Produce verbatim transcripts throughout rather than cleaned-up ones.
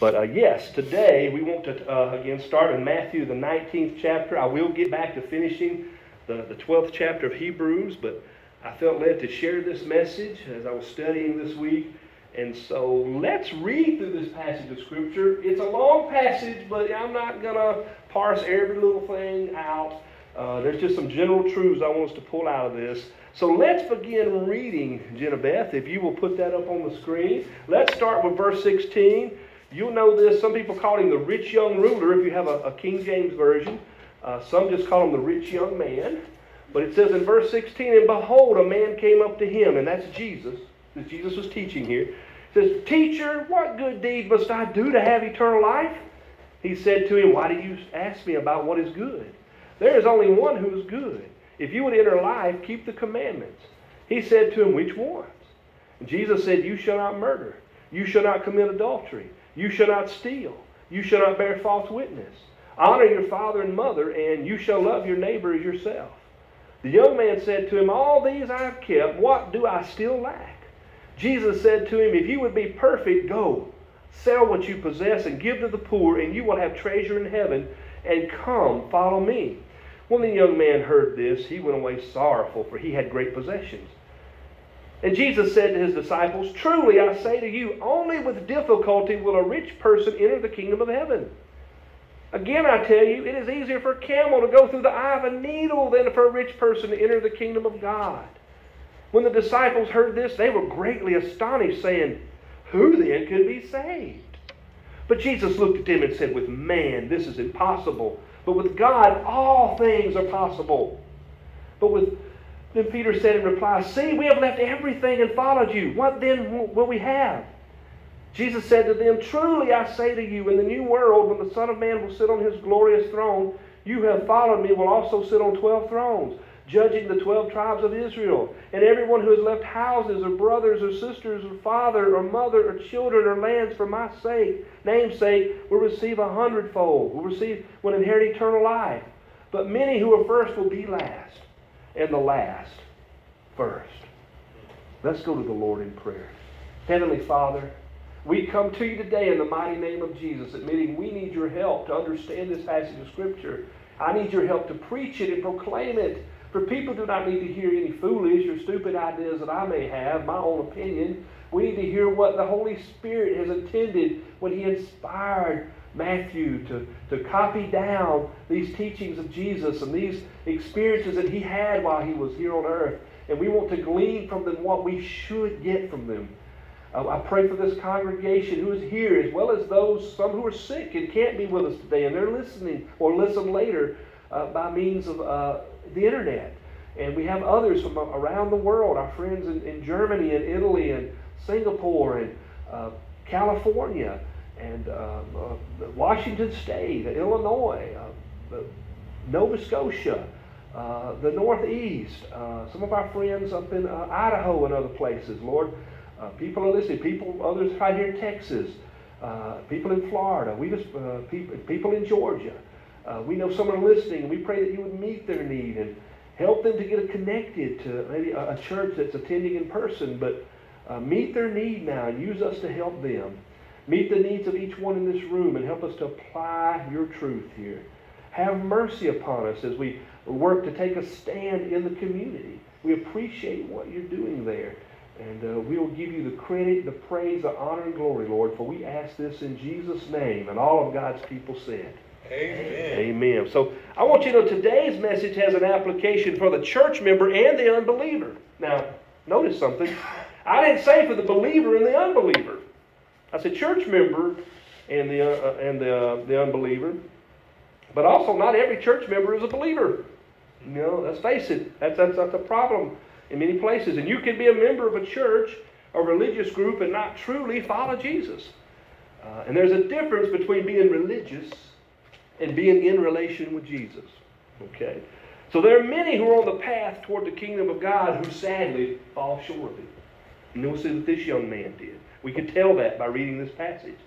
But uh, yes, today we want to, uh, again, start in Matthew, the nineteenth chapter. I will get back to finishing the, the twelfth chapter of Hebrews, but I felt led to share this message as I was studying this week. And so let's read through this passage of Scripture. It's a long passage, but I'm not going to parse every little thing out. Uh, there's just some general truths I want us to pull out of this. So let's begin reading, Jenna Beth, if you will put that up on the screen. Let's start with verse sixteen. You'll know this. Some people call him the Rich Young Ruler if you have a, a King James Version. Uh, some just call him the Rich Young Man. But it says in verse sixteen, "And behold, a man came up to him," and that's Jesus. That Jesus was teaching here. It says, "Teacher, what good deed must I do to have eternal life?" He said to him, "Why do you ask me about what is good? There is only one who is good. If you would enter life, keep the commandments." He said to him, "Which ones?" And Jesus said, "You shall not murder. You shall not commit adultery. You shall not steal. You shall not bear false witness. Honor your father and mother, and you shall love your neighbor as yourself." The young man said to him, "All these I have kept. What do I still lack?" Jesus said to him, "If you would be perfect, go, sell what you possess and give to the poor, and you will have treasure in heaven, and come, follow me." When the young man heard this, he went away sorrowful, for he had great possessions. And Jesus said to his disciples, "Truly I say to you, only with difficulty will a rich person enter the kingdom of heaven. Again I tell you, it is easier for a camel to go through the eye of a needle than for a rich person to enter the kingdom of God." When the disciples heard this, they were greatly astonished, saying, "Who then could be saved?" But Jesus looked at them and said, "With man this is impossible, but with God all things are possible." But with Then Peter said in reply, "See, we have left everything and followed you. What then will we have?" Jesus said to them, "Truly I say to you, in the new world, when the Son of Man will sit on his glorious throne, you have followed me will also sit on twelve thrones, judging the twelve tribes of Israel. And everyone who has left houses or brothers or sisters or father or mother or children or lands for my sake, name's sake, will receive a hundredfold, will receive, will inherit eternal life. But many who are first will be last, and the last first." Let's go to the Lord in prayer. Heavenly Father, we come to you today in the mighty name of Jesus, admitting we need your help to understand this passage of Scripture. I need your help to preach it and proclaim it. For people do not need to hear any foolish or stupid ideas that I may have, my own opinion. We need to hear what the Holy Spirit has intended when He inspired Matthew to, to copy down these teachings of Jesus and these experiences that he had while he was here on earth. And we want to glean from them what we should get from them. Uh, I pray for this congregation who is here, as well as those, some who are sick and can't be with us today, and they're listening or listen later uh, by means of uh, the internet. And we have others from around the world, our friends in, in Germany and Italy and Singapore and uh, California and um, uh, Washington State, Illinois, uh, uh, Nova Scotia, uh, the Northeast, uh, some of our friends up in uh, Idaho and other places, Lord. Uh, people are listening, people, others right here in Texas, uh, people in Florida, we just, uh, people, people in Georgia. Uh, we know someone listening, and we pray that you would meet their need and help them to get connected to maybe a, a church that's attending in person, but uh, meet their need now and use us to help them. Meet the needs of each one in this room and help us to apply your truth here. Have mercy upon us as we work to take a stand in the community. We appreciate what you're doing there. And uh, we will give you the credit, the praise, the honor, and glory, Lord, for we ask this in Jesus' name. And all of God's people said, Amen. Amen. So I want you to know today's message has an application for the church member and the unbeliever. Now, notice something. I didn't say for the believer and the unbeliever. I said church member and the uh, and the uh, the unbeliever, but also not every church member is a believer. You know, let's face it, that's that's that's a problem in many places. And you can be a member of a church or religious group and not truly follow Jesus. Uh, and there's a difference between being religious and being in relation with Jesus. Okay, so there are many who are on the path toward the kingdom of God who sadly fall short of it. And we'll see what this young man did. We can tell that by reading this passage.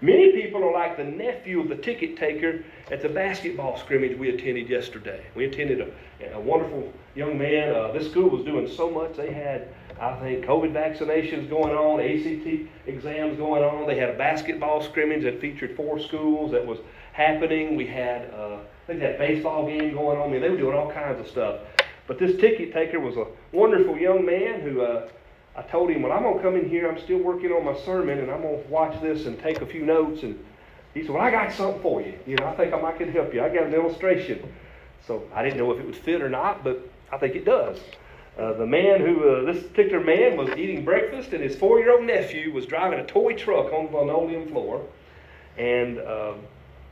Many people are like the nephew of the ticket taker at the basketball scrimmage we attended yesterday. We attended a, a wonderful young man. Uh, this school was doing so much. They had I think COVID vaccinations going on, A C T exams going on. They had a basketball scrimmage that featured four schools that was happening. We had, uh, I think they had a baseball game going on. I mean, they were doing all kinds of stuff. But this ticket taker was a wonderful young man who uh, I told him, well, I'm going to come in here. I'm still working on my sermon, and I'm going to watch this and take a few notes. And he said, well, I got something for you. You know, I think I might can help you. I got an illustration. So I didn't know if it would fit or not, but I think it does. Uh, the man who, uh, this particular man was eating breakfast, and his four-year-old nephew was driving a toy truck on the linoleum floor, and uh,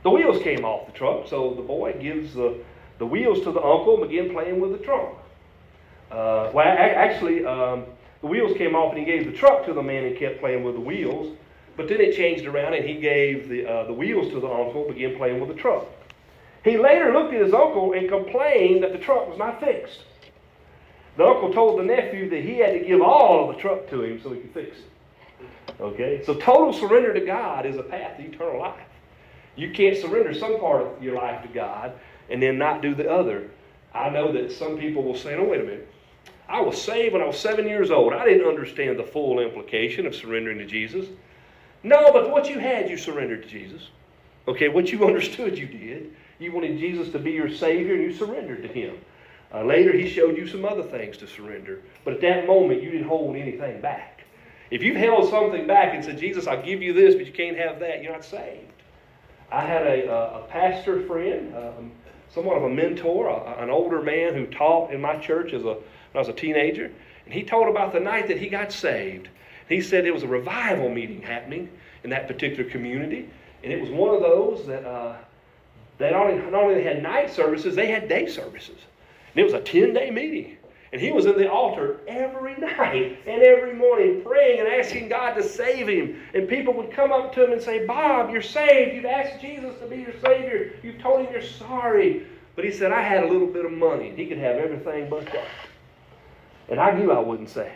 the wheels came off the truck, so the boy gives the, the wheels to the uncle and began playing with the trunk. Uh, well, actually, um, the wheels came off, and he gave the truck to the man and kept playing with the wheels, but then it changed around, and he gave the, uh, the wheels to the uncle and began playing with the truck. He later looked at his uncle and complained that the truck was not fixed. The uncle told the nephew that he had to give all of the truck to him so he could fix it. Okay? So total surrender to God is a path to eternal life. You can't surrender some part of your life to God and then not do the other. I know that some people will say, no, wait a minute. I was saved when I was seven years old. I didn't understand the full implication of surrendering to Jesus. No, but what you had, you surrendered to Jesus. Okay, what you understood, you did. You wanted Jesus to be your Savior, and you surrendered to Him. Uh, later, He showed you some other things to surrender. But at that moment, you didn't hold anything back. If you've held something back and said, Jesus, I'll give you this, but you can't have that, you're not saved. I had a, a, a pastor friend, um, somewhat of a mentor, a, an older man who taught in my church as a, when I was a teenager. And he told about the night that he got saved. He said it was a revival meeting happening in that particular community. And it was one of those that uh, they not only, not only had night services, they had day services. And it was a ten-day meeting. And he was at the altar every night and every morning praying and asking God to save him. And people would come up to him and say, Bob, you're saved. You've asked Jesus to be your Savior. You've told him you're sorry. But he said, I had a little bit of money, and he could have everything but that. And I knew I wasn't saved.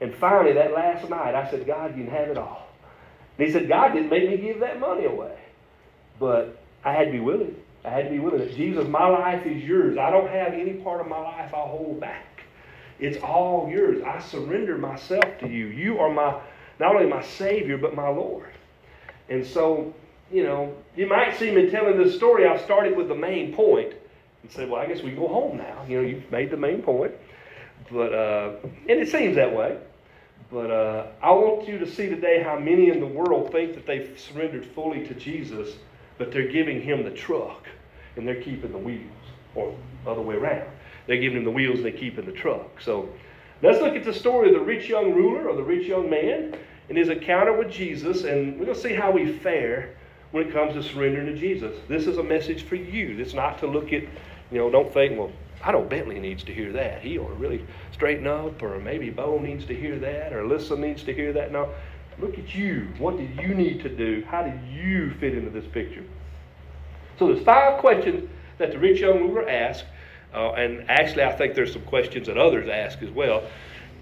And finally, that last night, I said, God, you can have it all. And he said, God didn't make me give that money away. But I had to be willing. I had to be willing. Jesus, my life is yours. I don't have any part of my life I'll hold back. It's all yours. I surrender myself to you. You are my, not only my Savior, but my Lord. And so, you know, you might see me telling this story. I've started with the main point and said, well, I guess we can go home now. You know, you've made the main point. But, uh, and it seems that way. But uh, I want you to see today how many in the world think that they've surrendered fully to Jesus, but they're giving him the truck, and they're keeping the wheels, or other way around. They're giving him the wheels, and they're keeping the truck. So let's look at the story of the rich young ruler, or the rich young man, and his encounter with Jesus, and we're going to see how we fare when it comes to surrendering to Jesus. This is a message for you. It's not to look at, you know, don't think, well, I know Bentley needs to hear that. He ought to really straighten up, or maybe Bo needs to hear that, or Alyssa needs to hear that. No. Look at you. What do you need to do? How do you fit into this picture? So there's five questions that the rich young ruler asked, uh, and actually I think there's some questions that others ask as well.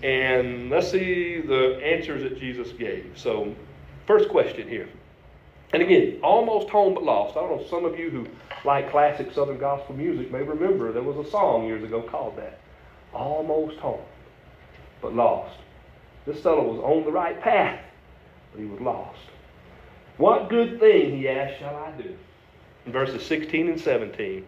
And let's see the answers that Jesus gave. So first question here. And again, almost home but lost. I don't know, some of you who like classic Southern gospel music may remember there was a song years ago called that. Almost home but lost. This fellow was on the right path, but he was lost. What good thing, he asked, shall I do? In verses sixteen and seventeen.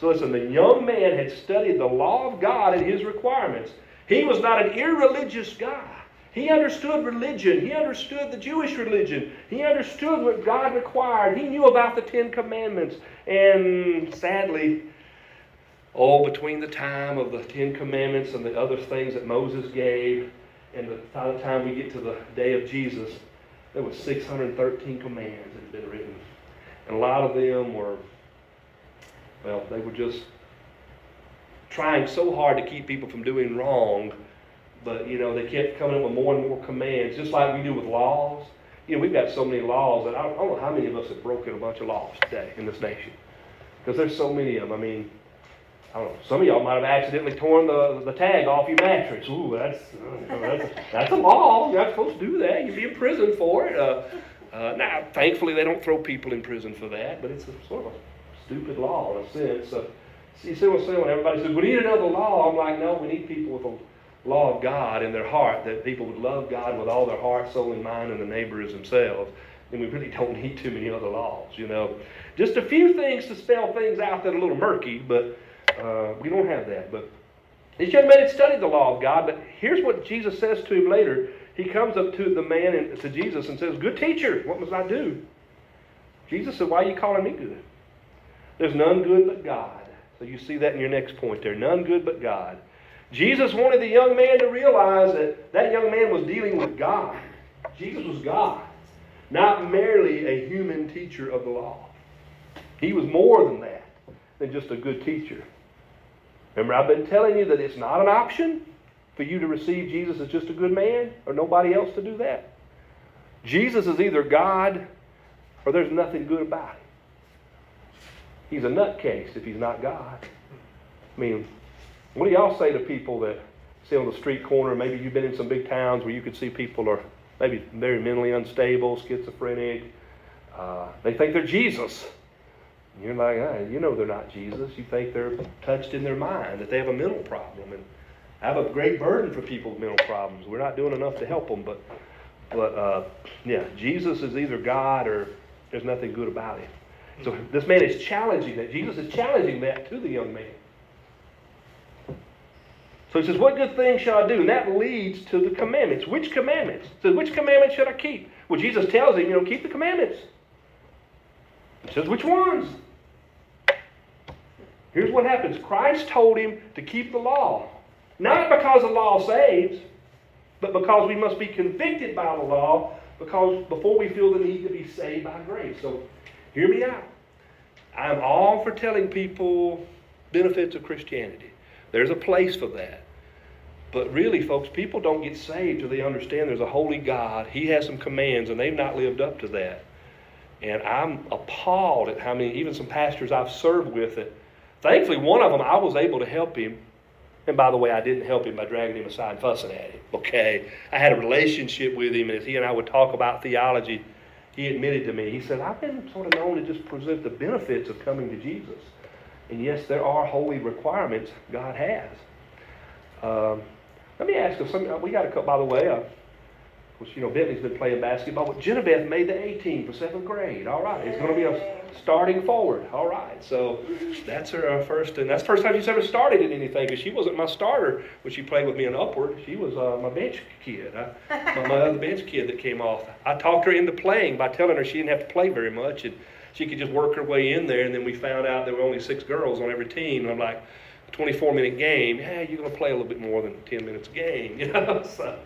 So listen, the young man had studied the law of God and his requirements. He was not an irreligious guy. He understood religion. He understood the Jewish religion. He understood what God required. He knew about the Ten Commandments. And sadly, all between the time of the Ten Commandments and the other things that Moses gave, and by the time we get to the day of Jesus, there were six hundred thirteen commands that had been written. And a lot of them were, well, they were just trying so hard to keep people from doing wrong. But, you know, they kept coming up with more and more commands, just like we do with laws. You know, we've got so many laws that I don't, I don't know how many of us have broken a bunch of laws today in this nation. Because there's so many of them. I mean, I don't know, some of y'all might have accidentally torn the, the tag off your mattress. Ooh, that's, uh, that's, that's a law. You're not supposed to do that. You'd be in prison for it. Uh, uh, now, thankfully, they don't throw people in prison for that, but it's a, sort of a stupid law in a sense. Uh, you see what I'm saying? When everybody says, we need another law, I'm like, no, we need people with a law of God in their heart, that people would love God with all their heart, soul, and mind, and the neighbor as themselves, then we really don't need too many other laws, you know. Just a few things to spell things out that are a little murky, but uh, we don't have that. But these young men had studied the law of God, but here's what Jesus says to him later. He comes up to the man, and to Jesus, and says, "Good teacher, what must I do?" Jesus said, "Why are you calling me good? There's none good but God." So you see that in your next point there, none good but God. Jesus wanted the young man to realize that that young man was dealing with God. Jesus was God, not merely a human teacher of the law. He was more than that, than just a good teacher. Remember, I've been telling you that it's not an option for you to receive Jesus as just a good man or nobody else to do that. Jesus is either God or there's nothing good about him. He's a nutcase if he's not God. I mean, what do y'all say to people that see on the street corner? Maybe you've been in some big towns where you could see people are maybe very mentally unstable, schizophrenic. Uh, they think they're Jesus. And you're like, hey, you know they're not Jesus. You think they're touched in their mind, that they have a mental problem. And I have a great burden for people with mental problems. We're not doing enough to help them. But, but uh, yeah, Jesus is either God or there's nothing good about him. So this man is challenging that. Jesus is challenging that to the young man. So he says, what good thing shall I do? And that leads to the commandments. Which commandments? He says, which commandments should I keep? Well, Jesus tells him, you know, keep the commandments. He says, which ones? Here's what happens. Christ told him to keep the law. Not because the law saves, but because we must be convicted by the law, because before we feel the need to be saved by grace. So hear me out. I'm all for telling people benefits of Christianity. There's a place for that. But really, folks, people don't get saved till they understand there's a holy God. He has some commands, and they've not lived up to that. And I'm appalled at how many, even some pastors I've served with it. Thankfully, one of them, I was able to help him. And by the way, I didn't help him by dragging him aside and fussing at him. Okay? I had a relationship with him, and as he and I would talk about theology, he admitted to me, he said, I've been sort of known to just present the benefits of coming to Jesus. And yes, there are holy requirements God has. Um, let me ask if some, we got a couple, by the way, uh, which, you know, Bentley's been playing basketball, but Jenna Beth made the A-team for seventh grade. All right, it's going to be a starting forward. All right, so that's her uh, first, and that's the first time she's ever started in anything, because she wasn't my starter when she played with me in Upward. She was uh, my bench kid, I, my, my other bench kid that came off. I talked her into playing by telling her she didn't have to play very much, and she could just work her way in there, and then we found out there were only six girls on every team, and I'm like, a twenty-four minute game, yeah, you're going to play a little bit more than ten minutes a game, you know, so...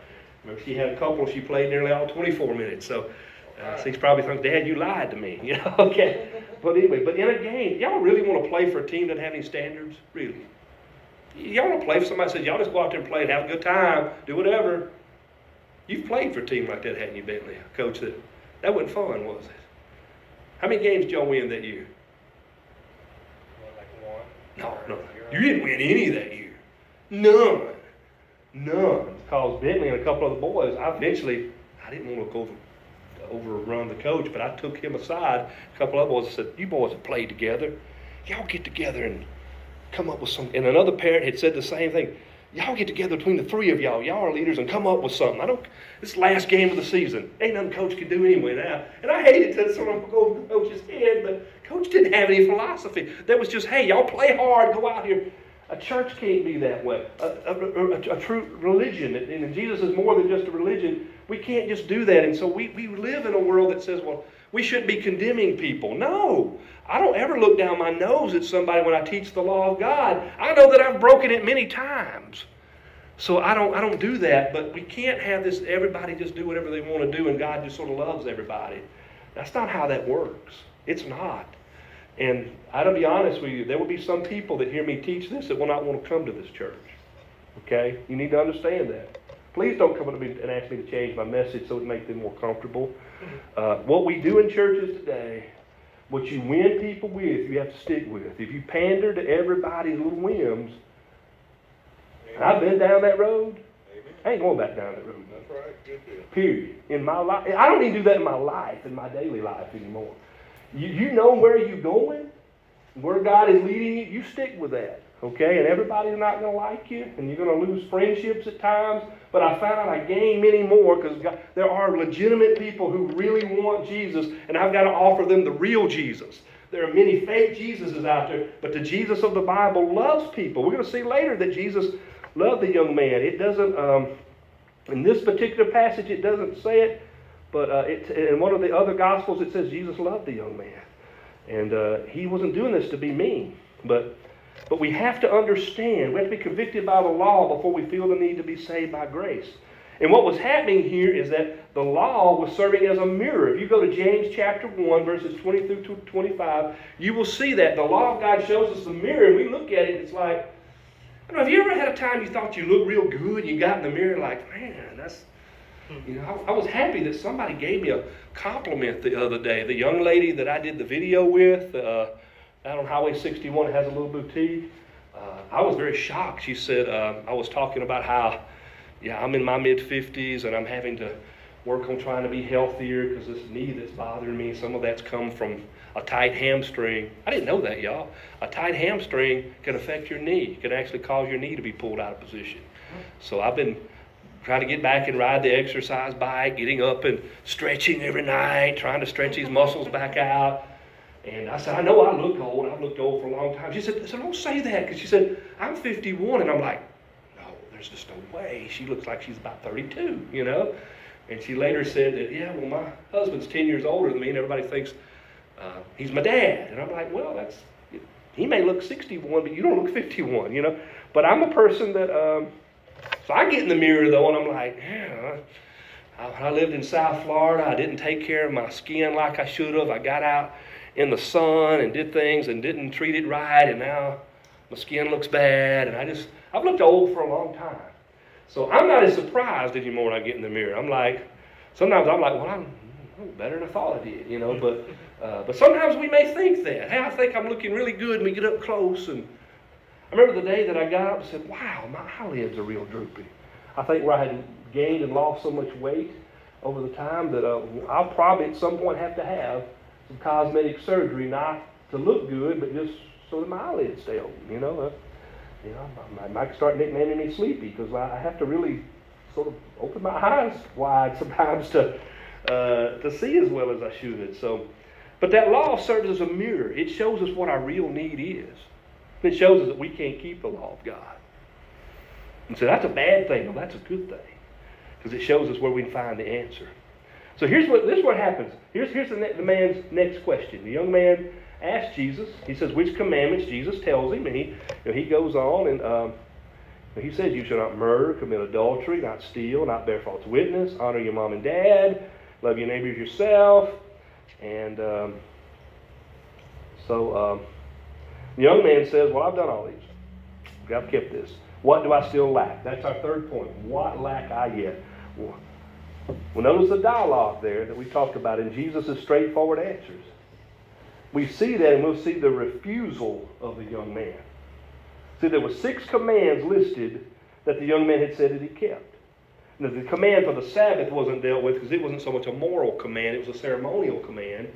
Remember, she had a couple. She played nearly all twenty-four minutes. So, uh, so he's probably thinking, Dad, you lied to me. You know, okay. But anyway, but in a game, y'all really want to play for a team that doesn't have any standards? Really? Y'all want to play for somebody that says, y'all just go out there and play and have a good time, do whatever. You've played for a team like that, hadn't you, Bentley? Coach, that, that wasn't fun, was it? How many games did y'all win that year? Like one. No, no. You didn't win any that year. None. None. Because Bentley and a couple of the boys, I eventually, I didn't want to go over, overrun the coach, but I took him aside. A couple of boys said, you boys have played together. Y'all get together and come up with some. And another parent had said the same thing. Y'all get together between the three of y'all. Y'all are leaders and come up with something. I don't, this last game of the season, ain't nothing coach can do anyway now. And I hated to sort of go over coach's head, but coach didn't have any philosophy. That was just, hey, y'all play hard, go out here. A church can't be that way. A, a, a, a true religion, and Jesus is more than just a religion. We can't just do that. And so we, we live in a world that says, well, we shouldn't be condemning people. No, I don't ever look down my nose at somebody when I teach the law of God. I know that I've broken it many times. So I don't, I don't do that, but we can't have this, everybody just do whatever they want to do and God just sort of loves everybody. That's not how that works. It's not. And I'll be honest with you, there will be some people that hear me teach this that will not want to come to this church. Okay? You need to understand that. Please don't come up to me and ask me to change my message so it makes them more comfortable. Uh, what we do in churches today, what you win people with, you have to stick with. If you pander to everybody's little whims, and I've been down that road. Amen. I ain't going back down that road. That's right. Good deal. Period. In my life, I don't need to do that in my life, in my daily life anymore. You, you know where you're going, where God is leading you, you stick with that. Okay, and everybody's not going to like you, and you're going to lose friendships at times. But I found out I gain many more because there are legitimate people who really want Jesus, and I've got to offer them the real Jesus. There are many fake Jesuses out there, but the Jesus of the Bible loves people. We're going to see later that Jesus loved the young man. It doesn't, um, in this particular passage, it doesn't say it, but uh, it, in one of the other Gospels, it says Jesus loved the young man. And uh, he wasn't doing this to be mean, but... But we have to understand, we have to be convicted by the law before we feel the need to be saved by grace. And what was happening here is that the law was serving as a mirror. If you go to James chapter one, verses twenty through twenty-five, you will see that the law of God shows us the mirror, and we look at it, and it's like, I don't know, have you ever had a time you thought you looked real good, you got in the mirror like, man, that's, you know, I, I was happy that somebody gave me a compliment the other day. The young lady that I did the video with, uh, out on Highway sixty-one, it has a little boutique. Uh, I was very shocked. She said, uh, I was talking about how, yeah, I'm in my mid fifties and I'm having to work on trying to be healthier because this knee that's bothering me, some of that's come from a tight hamstring. I didn't know that, y'all. A tight hamstring can affect your knee. It can actually cause your knee to be pulled out of position. So I've been trying to get back and ride the exercise bike, getting up and stretching every night, trying to stretch these muscles back out. And I said, I know I look old. I've looked old for a long time. She said, so don't say that. Because she said, I'm fifty-one. And I'm like, no, there's just no way. She looks like she's about thirty-two, you know. And she later said that, yeah, well, my husband's ten years older than me. And everybody thinks uh, he's my dad. And I'm like, well, that's, he may look sixty-one, but you don't look fifty-one, you know. But I'm a person that, um, so I get in the mirror, though, and I'm like, yeah. I, I lived in South Florida. I didn't take care of my skin like I should have. I got out in the sun and did things and didn't treat it right, and now my skin looks bad, and I just, I've looked old for a long time. So I'm not as surprised anymore when I get in the mirror. I'm like, sometimes I'm like, well, I'm, I'm better than I thought I did, you know, but, uh, but sometimes we may think that. Hey, I think I'm looking really good, and we get up close, and I remember the day that I got up and said, wow, my eyelids are real droopy. I think where I had gained and lost so much weight over the time that uh, I'll probably at some point have to have cosmetic surgery, not to look good, but just so that my eyelids stay open, you know. Uh, you know, I might start nicknaming me Sleepy because I, I have to really sort of open my eyes wide sometimes to uh, to see as well as I should. So, but that law serves as a mirror. It shows us what our real need is. It shows us that we can't keep the law of God. And so that's a bad thing, but that's a good thing because it shows us where we can find the answer. So here's what, this is what happens. Here's, here's the, ne the man's next question. The young man asks Jesus, he says, which commandments? Jesus tells him, and he, you know, he goes on, and um, he says, you shall not murder, commit adultery, not steal, not bear false witness, honor your mom and dad, love your neighbor as yourself. And um, so um, the young man says, well, I've done all these. I've kept this. What do I still lack? That's our third point. What lack I yet? Well, Well, notice the dialogue there that we talked about in Jesus' straightforward answers. We see that, and we'll see the refusal of the young man. See, there were six commands listed that the young man had said that he kept. Now, the command for the Sabbath wasn't dealt with because it wasn't so much a moral command, it was a ceremonial command.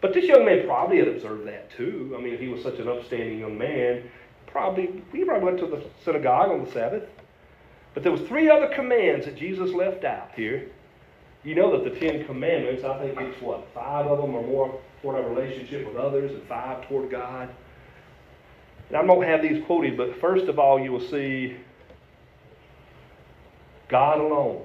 But this young man probably had observed that too. I mean, if he was such an upstanding young man, probably he probably went to the synagogue on the Sabbath. But there was three other commands that Jesus left out here. You know that the Ten Commandments, I think it's what, five of them or more toward our relationship with others and five toward God. And I won't have these quoted, but first of all, you will see God alone.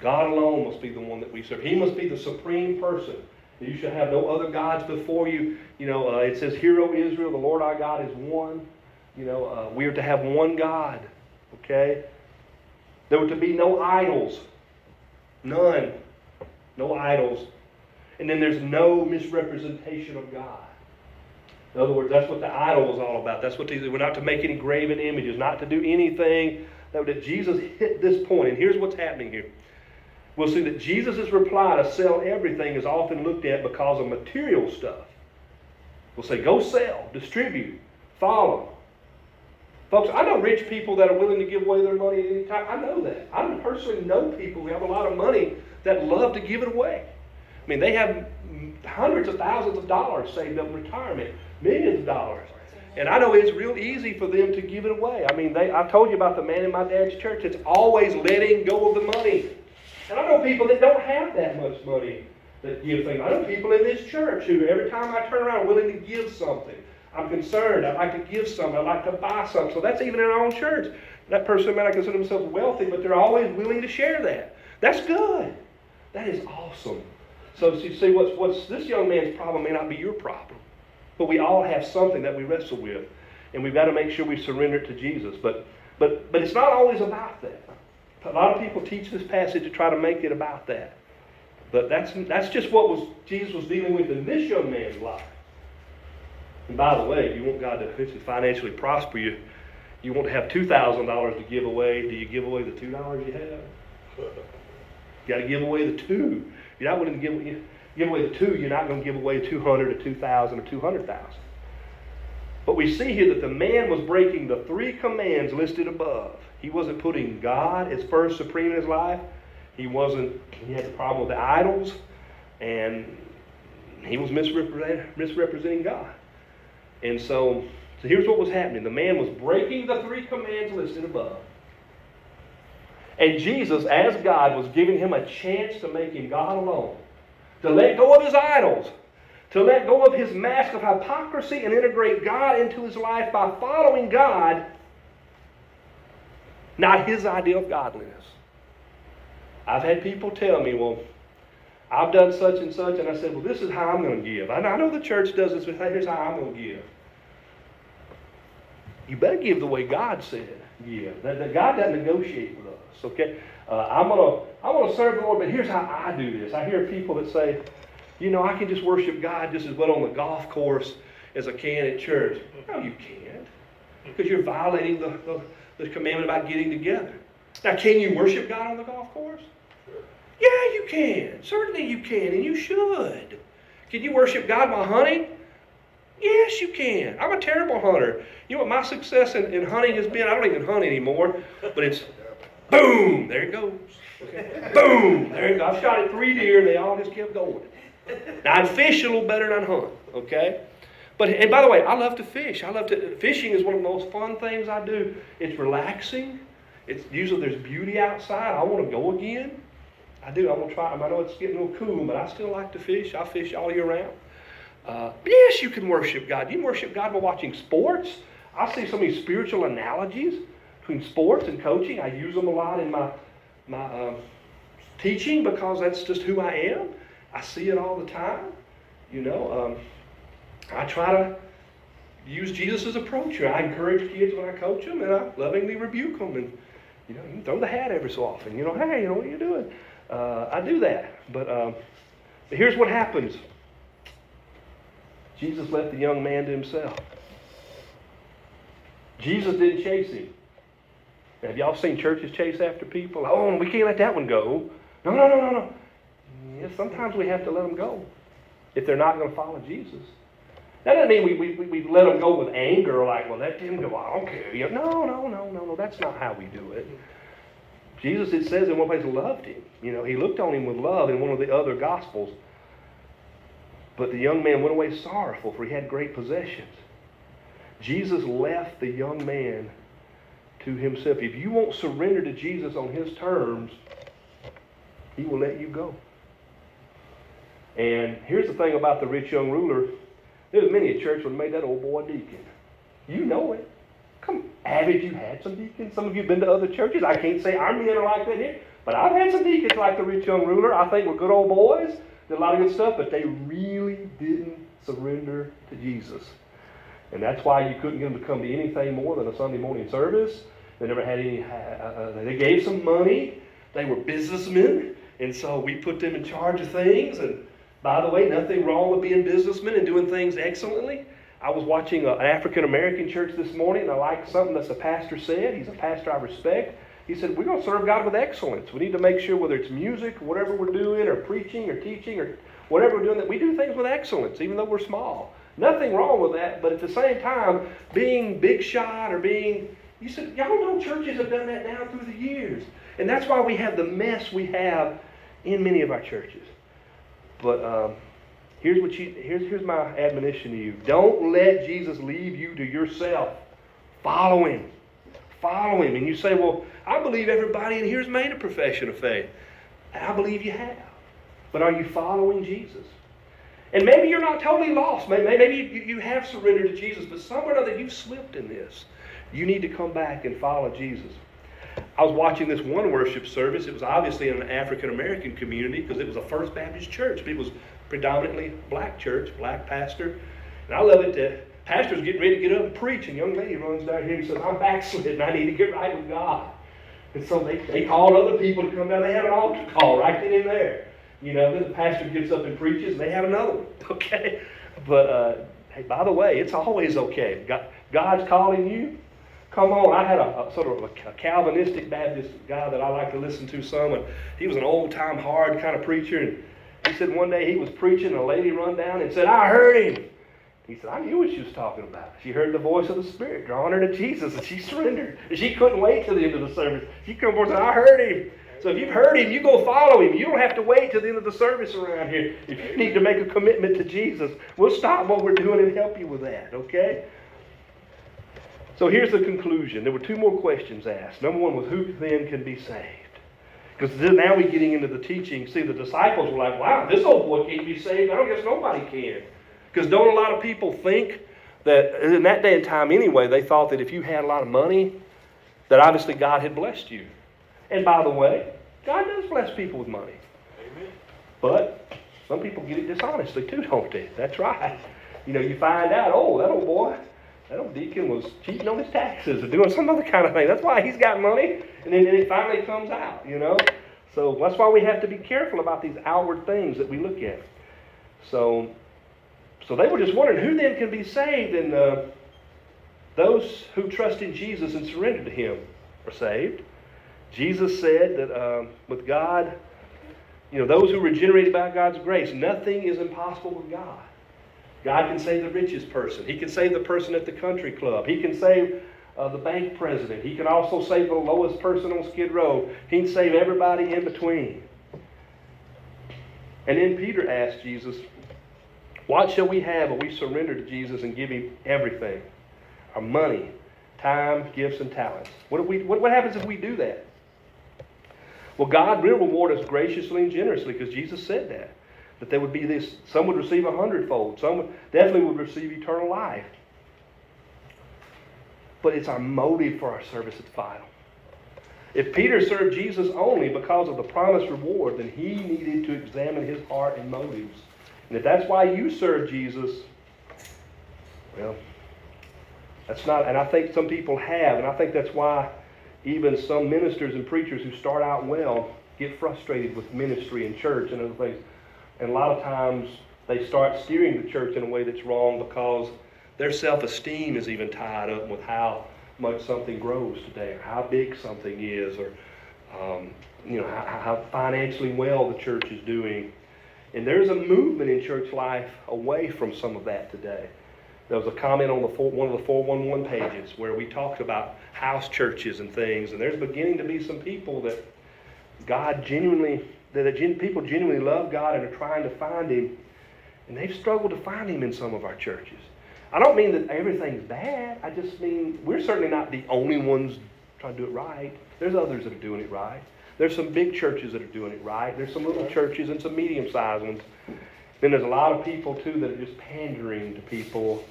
God alone must be the one that we serve. He must be the supreme person. You shall have no other gods before you. You know, uh, it says, hear, O Israel, the Lord our God is one. You know, uh, we are to have one God, okay? There were to be no idols. None. No idols. And then there's no misrepresentation of God. In other words, that's what the idol was all about. That's what these, we're not to make any graven images, not to do anything. That Jesus hit this point, and here's what's happening here. We'll see that Jesus' reply to sell everything is often looked at because of material stuff. We'll say, go sell, distribute, follow. Folks, I know rich people that are willing to give away their money at any time. I know that. I personally know people who have a lot of money that love to give it away. I mean, they have hundreds of thousands of dollars saved up in retirement, millions of dollars. And I know it's real easy for them to give it away. I mean, they, I've told you about the man in my dad's church that's always letting go of the money. And I know people that don't have that much money that give things. I know people in this church who every time I turn around are willing to give something. I'm concerned. I'd like to give something. I'd like to buy something. So that's even in our own church. That person might not consider themselves wealthy, but they're always willing to share that. That's good. That is awesome. So you see, what's, what's this young man's problem may not be your problem. But we all have something that we wrestle with. And we've got to make sure we surrender it to Jesus. But, but, but it's not always about that. A lot of people teach this passage to try to make it about that. But that's, that's just what was Jesus was dealing with in this young man's life. And by the way, if you want God to financially prosper you, you want to have two thousand dollars to give away, do you give away the two dollars you have? You got to give away the two. You're not willing to give, give away the two, you're not going to give away two hundred or two thousand or two hundred thousand. But we see here that the man was breaking the three commands listed above. He wasn't putting God as first supreme in his life. He wasn't, he had the problem with the idols, and he was misrepresent, misrepresenting God. And so, so here's what was happening. The man was breaking the three commands listed above. And Jesus, as God, was giving him a chance to make him God alone. To let go of his idols. To let go of his mask of hypocrisy and integrate God into his life by following God. Not his idea of godliness. I've had people tell me, well, I've done such and such, and I said, well, this is how I'm going to give. I know, I know the church does this, but here's how I'm going to give. You better give the way God said give. That, that God doesn't negotiate with us, okay? Uh, I'm going to I'm gonna serve the Lord, but here's how I do this. I hear people that say, you know, I can just worship God just as well on the golf course as I can at church. No, you can't, because you're violating the, the, the commandment about getting together. Now, can you worship God on the golf course? Yeah, you can. Certainly you can, and you should. Can you worship God by hunting? Yes, you can. I'm a terrible hunter. You know what my success in, in hunting has been? I don't even hunt anymore, but it's boom, there it goes. Okay. Boom, there it goes. I've shot at three deer, and they all just kept going. Now, I fish a little better than I hunt, okay? But, and by the way, I love to fish. I love to, fishing is one of the most fun things I do. It's relaxing. It's usually there's beauty outside. I want to go again. I do. I'm going to try them. I know it's getting a little cool, but I still like to fish. I fish all year round. Uh, but yes, you can worship God. You can worship God by watching sports. I see so many spiritual analogies between sports and coaching. I use them a lot in my, my um, teaching because that's just who I am. I see it all the time. You know, um, I try to use Jesus' approach here. I encourage kids when I coach them, and I lovingly rebuke them. And, you know, you can throw the hat every so often. You know, hey, you know, what are you doing? Uh, I do that, but, um, but here's what happens. Jesus left the young man to himself. Jesus didn't chase him. Now, have y'all seen churches chase after people? Oh, we can't let that one go. No, no, no, no, no. Yeah, sometimes we have to let them go if they're not going to follow Jesus. That doesn't mean we, we, we let them go with anger, like, well, let them go. I don't care. You know, no, no, no, no, no. That's not how we do it. Jesus, it says in one place, loved him. You know, he looked on him with love in one of the other Gospels. But the young man went away sorrowful, for he had great possessions. Jesus left the young man to himself. If you won't surrender to Jesus on his terms, he will let you go. And here's the thing about the rich young ruler. There's many a church would have made that old boy a deacon. You know it. Come, haven't you had some deacons? Some of you have been to other churches. I can't say I'm men like that here, but I've had some deacons like the rich young ruler. I think were good old boys, did a lot of good stuff, but they really didn't surrender to Jesus. And that's why you couldn't get them to come to anything more than a Sunday morning service. They never had any, uh, they gave some money. They were businessmen, and so we put them in charge of things. And by the way, nothing wrong with being businessmen and doing things excellently. I was watching an African-American church this morning, and I liked something that the pastor said. He's a pastor I respect. He said, we're going to serve God with excellence. We need to make sure whether it's music, whatever we're doing, or preaching, or teaching, or whatever we're doing, that we do things with excellence, even though we're small. Nothing wrong with that, but at the same time, being big shot or being... He said, y'all know churches have done that now through the years. And that's why we have the mess we have in many of our churches. But... Um, Here's what you here's here's my admonition to you. Don't let Jesus leave you to yourself. Follow him. Follow him. And you say, well, I believe everybody in here has made a profession of faith. And I believe you have. But are you following Jesus? And maybe you're not totally lost. Maybe, maybe you have surrendered to Jesus, but somewhere or other you've slipped in this. You need to come back and follow Jesus. I was watching this one worship service. It was obviously in an African-American community because it was a First Baptist church. It was predominantly black church, black pastor. And I love it that pastor's getting ready to get up and preach, and young lady runs down here and says, I'm backslidden. I need to get right with God. And so they, they called other people to come down. They had an altar call right then and there. You know, then the pastor gets up and preaches, and they have another one, okay? But, uh, hey, by the way, it's always okay. God, God's calling you. Come on. I had a, a sort of a Calvinistic Baptist guy that I like to listen to some, and he was an old-time hard kind of preacher, and he said one day he was preaching, and a lady run down and said, I heard him. He said, I knew what she was talking about. She heard the voice of the Spirit drawing her to Jesus, and she surrendered. And she couldn't wait till the end of the service. She come forward and said, I heard him. So if you've heard him, you go follow him. You don't have to wait till the end of the service around here. If you need to make a commitment to Jesus, we'll stop what we're doing and help you with that, okay? So here's the conclusion. There were two more questions asked. Number one was, who then can be saved? Because now we're getting into the teaching. See, the disciples were like, wow, this old boy can't be saved. I don't guess nobody can. Because don't a lot of people think that in that day and time anyway, they thought that if you had a lot of money, that obviously God had blessed you. And by the way, God does bless people with money. Amen. But some people get it dishonestly too, don't they? That's right. You know, you find out, oh, that old boy, that old deacon was cheating on his taxes or doing some other kind of thing. That's why he's got money. And then and it finally comes out, you know. So that's why we have to be careful about these outward things that we look at. So, so they were just wondering, who then can be saved? And uh, those who trust in Jesus and surrender to him are saved. Jesus said that um, with God, you know, those who are regenerated by God's grace, nothing is impossible with God. God can save the richest person. He can save the person at the country club. He can save uh, the bank president. He can also save the lowest person on Skid Row. He can save everybody in between. And then Peter asked Jesus, what shall we have if we surrender to Jesus and give him everything? Our money, time, gifts, and talents. What, if we, what, what happens if we do that? Well, God will reward us graciously and generously because Jesus said that. That there would be this, some would receive a hundredfold. Some would, definitely would receive eternal life. But it's our motive for our service that's vital. If Peter served Jesus only because of the promised reward, then he needed to examine his heart and motives. And if that's why you serve Jesus, well, that's not, and I think some people have, and I think that's why even some ministers and preachers who start out well get frustrated with ministry and church and other things. And a lot of times they start steering the church in a way that's wrong because their self-esteem is even tied up with how much something grows today or how big something is or um, you know how, how financially well the church is doing. And there's a movement in church life away from some of that today. There was a comment on the four, one of the four one one pages where we talked about house churches and things, and there's beginning to be some people that God genuinely, that people genuinely love God and are trying to find him, and they've struggled to find him in some of our churches. I don't mean that everything's bad. I just mean we're certainly not the only ones trying to do it right. There's others that are doing it right. There's some big churches that are doing it right. There's some little churches and some medium-sized ones. Then there's a lot of people, too, that are just pandering to people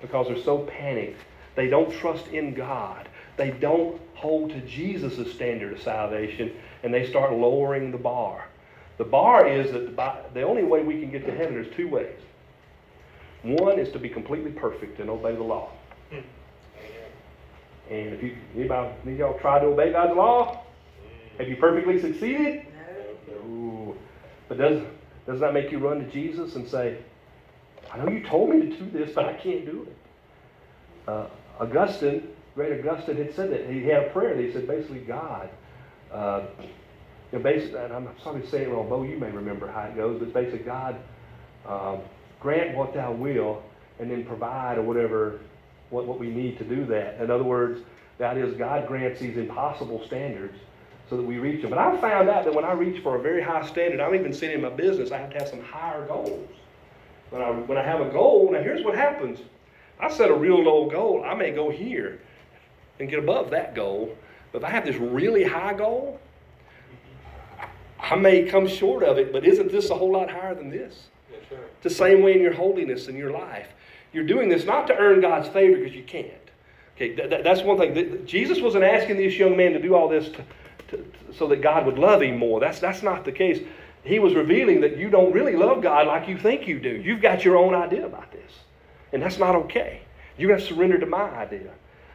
because they're so panicked. They don't trust in God. They don't hold to Jesus' standard of salvation, and they start lowering the bar. The bar is that the only way we can get to heaven is two ways. One is to be completely perfect and obey the law. And if you anybody, y'all try to obey God's law, have you perfectly succeeded? No. But does, does that make you run to Jesus and say, I know you told me to do this, but I can't do it. Uh, Augustine, great Augustine, had said that. He had a prayer that he said, basically, God, uh, you know, basically, and I'm sorry to say it wrong, Bo, you may remember how it goes, but basically, God, um, grant what thou will, and then provide or whatever, what, what we need to do that. In other words, that is, God grants these impossible standards so that we reach them. But I found out that when I reach for a very high standard, I don't even see it in my business, I have to have some higher goals. But I, when I have a goal, now here's what happens. I set a real low goal. I may go here and get above that goal. But if I have this really high goal, I may come short of it, but isn't this a whole lot higher than this? Yes, sir. It's the same way in your holiness, in your life. You're doing this not to earn God's favor because you can't. Okay, th th that's one thing. Th Jesus wasn't asking this young man to do all this to, to, to, so that God would love him more. That's, that's not the case. He was revealing that you don't really love God like you think you do. You've got your own idea about this. And that's not okay. You're going to surrender to my idea.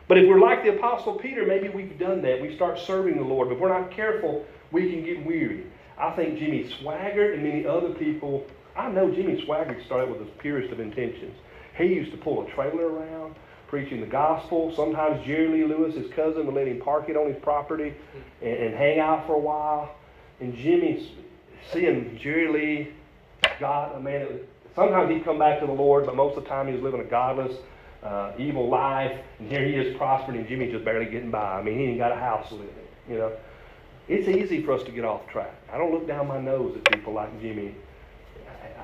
But if we're like the Apostle Peter, maybe we've done that. We start serving the Lord. But if we're not careful, we can get weary. I think Jimmy Swaggart and many other people, I know Jimmy Swaggart started with the purest of intentions. He used to pull a trailer around, preaching the gospel. Sometimes Jerry Lee Lewis, his cousin, would let him park it on his property and, and hang out for a while. And Jimmy, seeing Jerry Lee, God, a man that was, sometimes he'd come back to the Lord, but most of the time he was living a godless, uh, evil life. And here he is prospering, and Jimmy just barely getting by. I mean, he ain't got a house to live in, you know. It's easy for us to get off track. I don't look down my nose at people like Jimmy.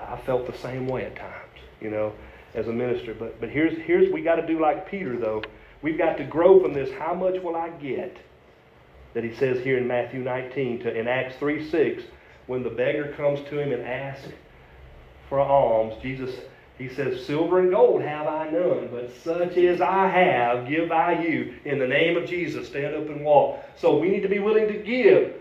I, I felt the same way at times, you know, as a minister. But but here's here's we got to do like Peter though. We've got to grow from this. How much will I get? That he says here in Matthew nineteen to in Acts three six, when the beggar comes to him and asks for alms, Jesus, he says, silver and gold have I none, but such as I have give I you. In the name of Jesus, stand up and walk. So we need to be willing to give.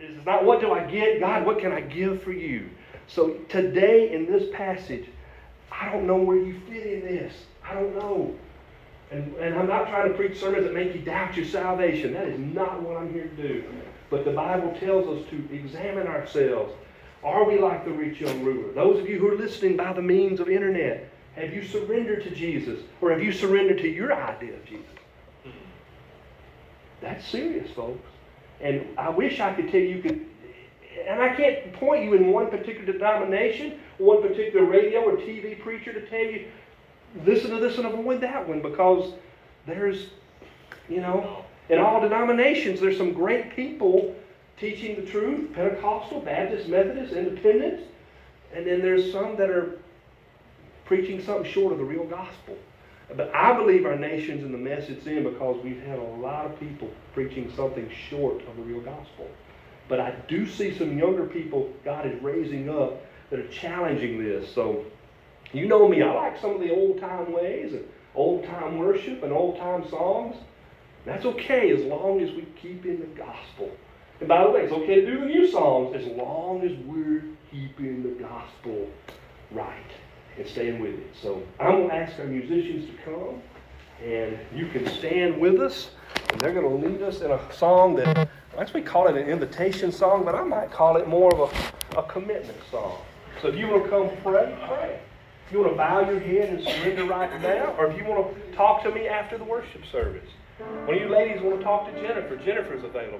It's not what do I get, God, what can I give for you? So today in this passage, I don't know where you fit in this. I don't know. And, and I'm not trying to preach sermons that make you doubt your salvation. That is not what I'm here to do. But the Bible tells us to examine ourselves. Are we like the rich young ruler? Those of you who are listening by the means of internet, have you surrendered to Jesus? Or have you surrendered to your idea of Jesus? That's serious, folks. And I wish I could tell you, you could, and I can't point you in one particular denomination, one particular radio or T V preacher to tell you, listen to this and avoid that one, because there's, you know, in all denominations, there's some great people teaching the truth, Pentecostal, Baptist, Methodist, Independent, and then there's some that are preaching something short of the real gospel. But I believe our nation's in the mess it's in because we've had a lot of people preaching something short of the real gospel. But I do see some younger people God is raising up that are challenging this. So you know me, I like some of the old-time ways, and old-time worship, and old-time songs. That's okay as long as we keep in the gospel. And by the way, it's okay to do the new songs as long as we're keeping the gospel right and staying with it. So I'm going to ask our musicians to come, and you can stand with us, and they're going to lead us in a song that, actually call it an invitation song, but I might call it more of a, a commitment song. So if you want to come pray, pray. If you want to bow your head and surrender right now, or if you want to talk to me after the worship service. One of you ladies want to talk to Jennifer. Jennifer's available.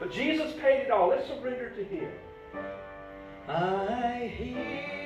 But Jesus paid it all. Let's surrender to Him. I hear